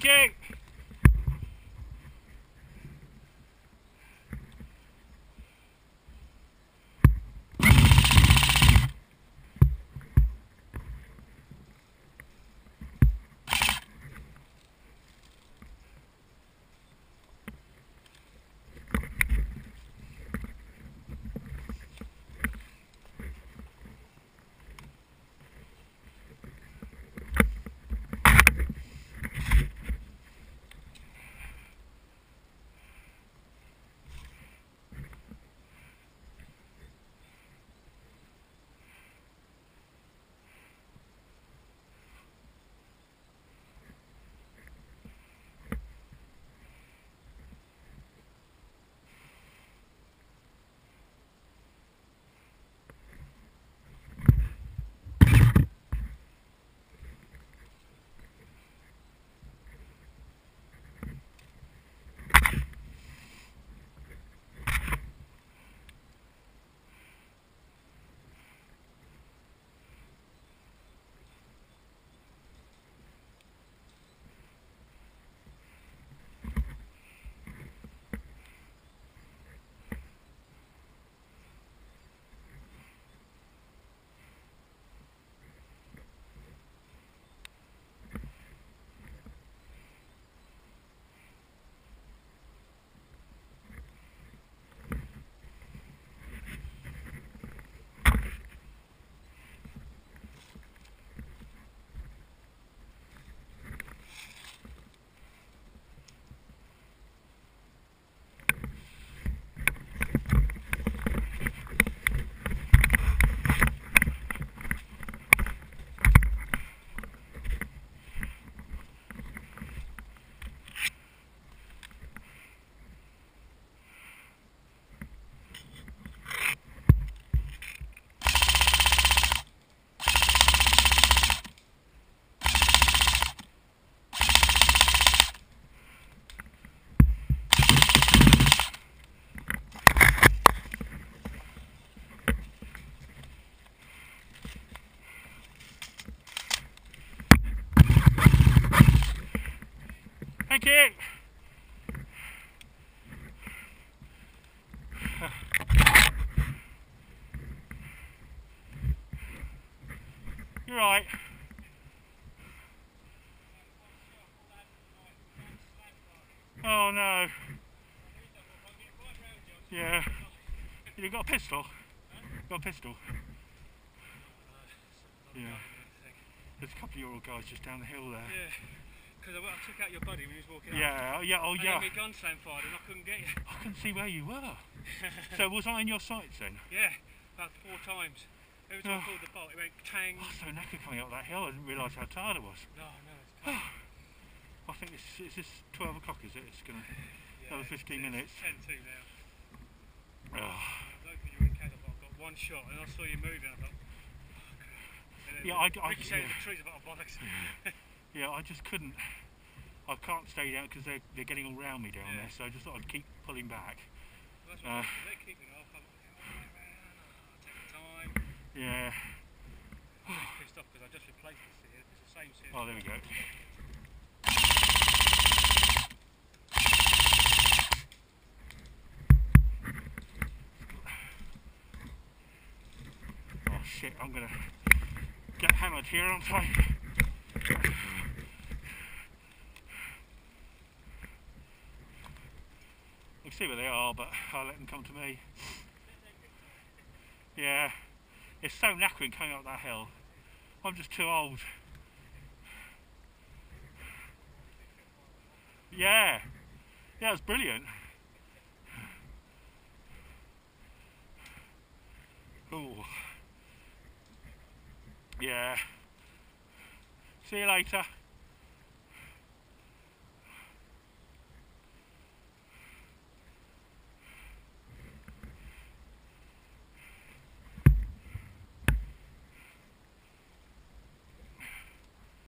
King. Kick. You're right. Oh no. Yeah. You got a pistol? Got a pistol? Yeah. There's a couple of your old guys just down the hill there. Yeah. Because I took out your buddy when he was walking out. Yeah, oh yeah. And then my gunslam fired and I couldn't get you. I couldn't see where you were. So was I in your sights then? Yeah, about 4 times. Every time I pulled the bolt, it went tang. I was so knackered coming up that hill, I didn't realise how tired I was. No, no, it's tight. I think it's this 12 o'clock, is it? It's going to another 15 minutes. It's 10 to now. I looked at you in Cadillac, I got one shot and I saw you moving. I thought, oh, yeah, I said the trees about bollocks. Yeah. Yeah, I just couldn't. I can't stay down because they're getting all round me down there, so I just thought I'd keep pulling back. Well, that's what they're keeping off. I'm like, take the time. Yeah. I'm pissed off because I just replaced this here. It's the same series. Oh, there we go. Oh shit, I'm gonna get hammered here, aren't I? I can see where they are, but I'll let them come to me. Yeah, it's so knackering coming up that hill. I'm just too old. Yeah, yeah, it's brilliant. Ooh. Yeah. See you later.